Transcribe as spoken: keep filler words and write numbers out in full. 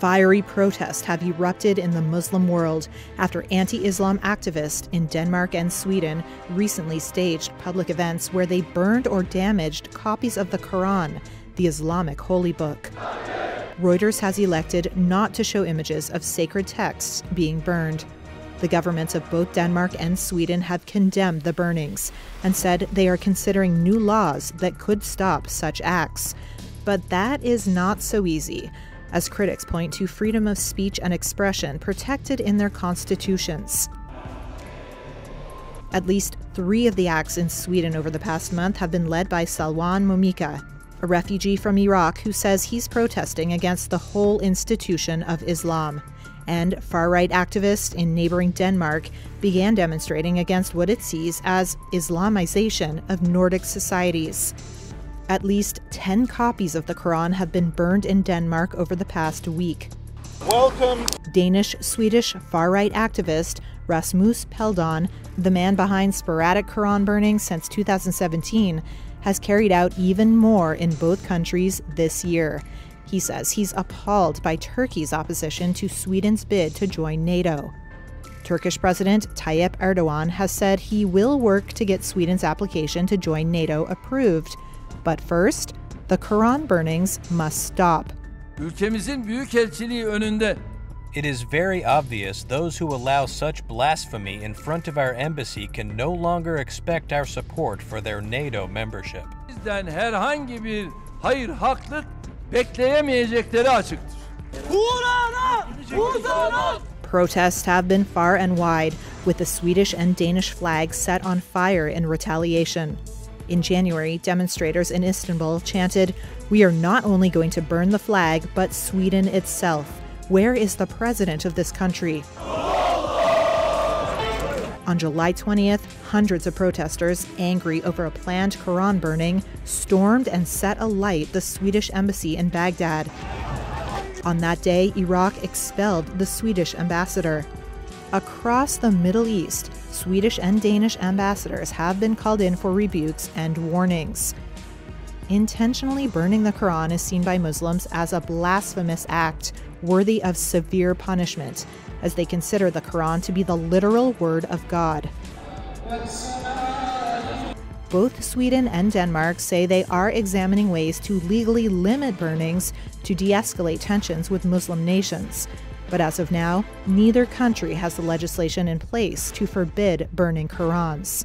fiery protests have erupted in the Muslim world after anti-Islam activists in Denmark and Sweden recently staged public events where they burned or damaged copies of the Quran, the Islamic holy book. Reuters has elected not to show images of sacred texts being burned. The governments of both Denmark and Sweden have condemned the burnings and said they are considering new laws that could stop such acts. But that is not so easy, as critics point to freedom of speech and expression protected in their constitutions. At least three of the acts in Sweden over the past month have been led by Salwan Momika, a refugee from Iraq who says he's protesting against the whole institution of Islam. And far-right activists in neighboring Denmark began demonstrating against what it sees as Islamization of Nordic societies. At least ten copies of the Quran have been burned in Denmark over the past week. Welcome. Danish-Swedish far-right activist Rasmus Peldon, the man behind sporadic Quran burning since two thousand seventeen, has carried out even more in both countries this year. He says he's appalled by Turkey's opposition to Sweden's bid to join NATO. Turkish President Tayyip Erdogan has said he will work to get Sweden's application to join NATO approved. But first, the Quran burnings must stop. It is very obvious those who allow such blasphemy in front of our embassy can no longer expect our support for their NATO membership. Protests have been far and wide, with the Swedish and Danish flags set on fire in retaliation. In January, demonstrators in Istanbul chanted, "We are not only going to burn the flag, but Sweden itself. Where is the president of this country?" On July twentieth, hundreds of protesters, angry over a planned Quran burning, stormed and set alight the Swedish embassy in Baghdad. On that day, Iraq expelled the Swedish ambassador. Across the Middle East, Swedish and Danish ambassadors have been called in for rebukes and warnings. Intentionally burning the Quran is seen by Muslims as a blasphemous act worthy of severe punishment, as they consider the Quran to be the literal word of God. Both Sweden and Denmark say they are examining ways to legally limit burnings to de-escalate tensions with Muslim nations. But as of now, neither country has the legislation in place to forbid burning Qurans.